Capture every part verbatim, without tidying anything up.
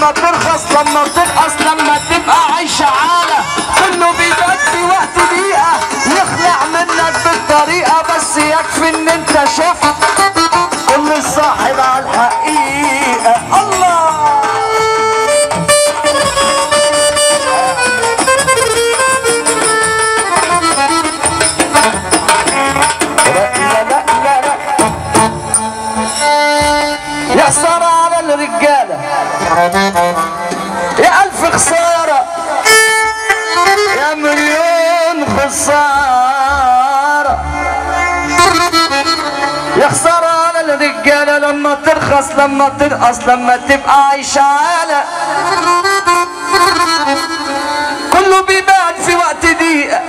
لما ترخص لما ترقص لما تبقى عايشه عاله كله بيدفي وقت دقيقه يخلع منك بالطريقه بس يكفي ان انت شفت كل الصاحب على الحقيقه. الله يا خساره على الرجاله يا الف خساره يا مليون خساره يا خساره على الرجاله لما ترخص لما ترقص لما تبقى عايشه عاله كله بيبان في وقت دقيقه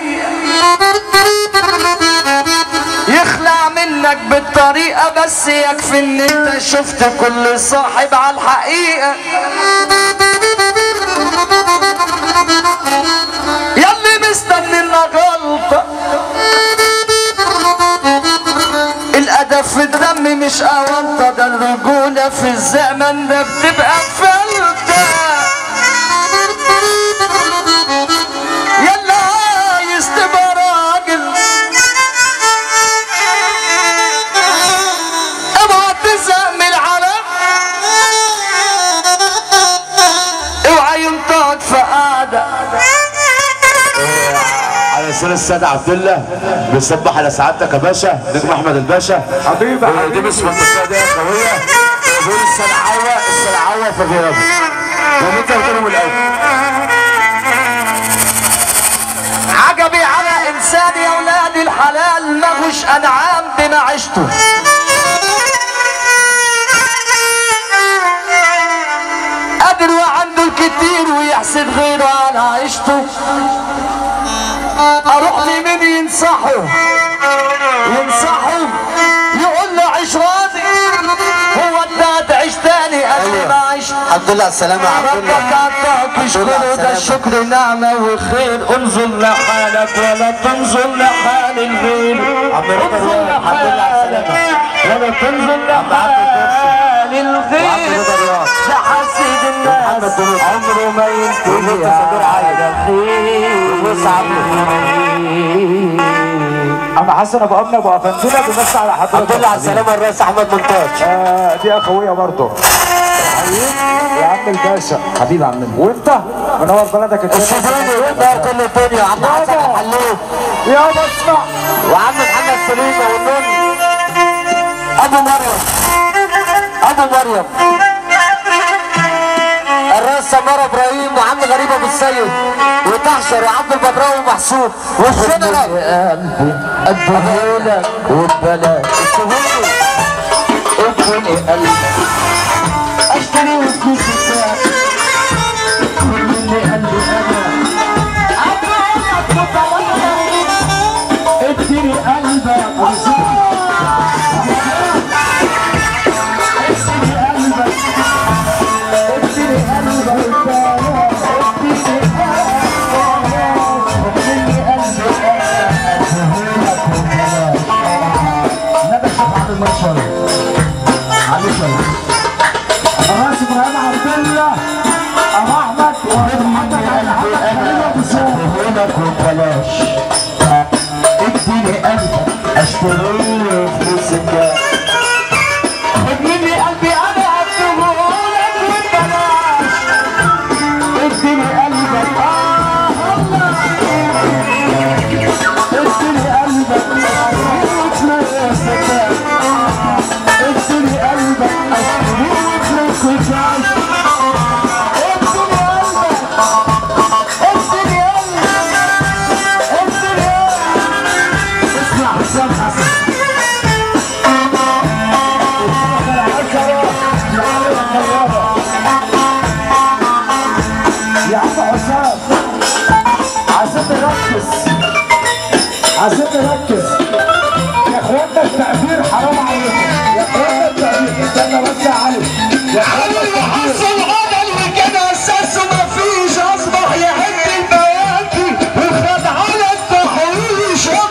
يخلع منك بالطريقة بس يكفي ان انت شفت كل صاحب على الحقيقة. ياللي مستني انها غلطة الأدب في الدم مش أغلطة ده الرجولة في الزمن ده بتبقى فلتة. ياللي عايز تبقى سيد السيد عبد الله بيصبح على سعادتك يا باشا نجم احمد الباشا حبيبي حبيبي دي بس منطقه يا اخويا بيقول السلعوه السلعوه في غيابه ده انت قلتهم الاول. عجبي على انسان يا ولادي الحلال ملوش انعام بمعيشته قادر وعنده الكتير ويحسد غيره على عيشته. اروح لمين ينصحه ينصحه يقول له عيش راضي هو انت هتعيش تاني قبل ما عشت. عبد الله السلام عليكم ربك عطاك يشكره ده الشكر نعمه وخير. انظر لحالك ولا تنظر لحال الغير انظر لحالك ولا تنظر لحال الغير ده حسيد الناس عمره ما ينتهي على خير. أما حسن أبو أمنة أبو أفندلة بنمسي على حضرتك الحمد لله على السلامة الرئيس أحمد منتاج. آه دي أخوية برضه يا عم الباشا حبيبي يا عم وأنت منور بلدك الدنيا السفراني وأنت كل الدنيا يا عم حسن الحلوف يا بسمع وعم محمد سليمة والنوني أبو مريم أبو مريم الرئيس سمار إبراهيم وعم غريب أبو السيد وتحشر وعبد البدراوي ومحسوب والشنرال قلبي اديهولك وببلاش اشتريني اديني قلبي اشتري وفلوس بتاعك مني قلبي انا اديني قلبك اشتريلي فلوس الجاه خد مني قلبي انا هديهولك وببلاش اديني قلبك اه والله اديني قلبك وفلوس الجاه اديني قلبك وفلوس الجاه عشان تركز يا اخوانا التقدير حرام عليكم يا اخوانا التقدير استنى بس عليك يا اخوانا اللي حصل عدل وكده اساسه مفيش اصبح يحب البياتي وخد على التحويش اضرب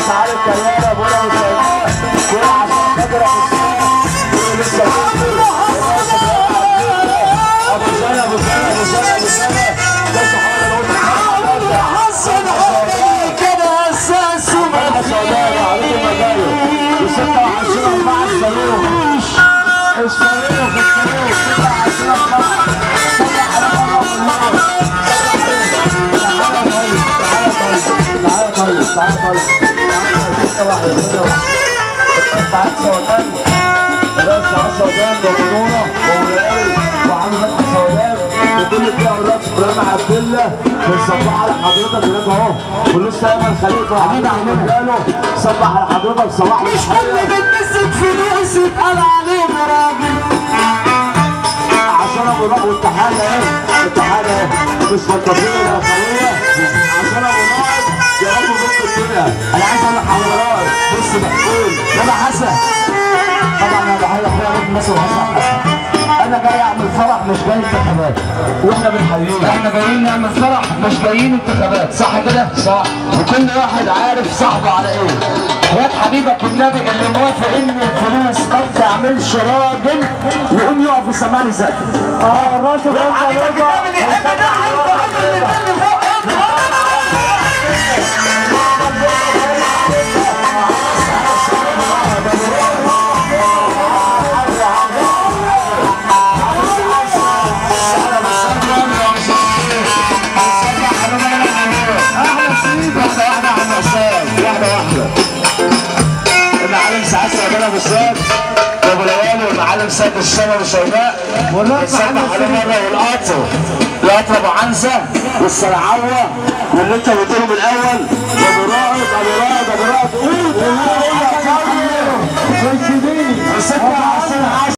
اسعار الثلاجه بولا وسجاير بولا عشان لسه ابو سنه ابو سنه ابو سنه ابو سنه ده صحابي قلت حسن حبي كده اساس ومبني وستة وعشرين مع الصاروخ الصاروخ الصاروخ تعال تعال تعال واحدة كده تعال سودان الراس تعال سودان ومنورة ومنورة وعامل سودان وكل فيها الراس برامي عبد الله بنصبح على حضرتك هناك اهو ولسه ايمن خليفه وعامل عامل صبح على حضرتك صباح مش كل بيت مسك فلوس يتقال عليه براجل عشان ابو نور والتحالة ايه التحالة ايه مش ملطفين الاخوية عشان ابو نور يا رب بص الدنيا انا عايز اقول لحضرتك بص مقفول يابا حسن طبعا انا بحيي اخويا رب مصر وحسن حسن انا جاي اعمل فرح مش جاي انتخابات واحنا بنحييك احنا جايين نعمل فرح مش جايين انتخابات صح كده؟ صح وكل واحد عارف صاحبه على ايه واد حبيبك والنبي اللي موافق ان الفلوس ما بتعملش راجل ويقوم يقف وسامعني يذاكر اه الراجل ده حبيبك النبي بيحب ده حبيبك النبي فوق سيد الشمع والشيماء والسلامة على مرة والقطر القطر ابو عنزه والسرعوه واللي انت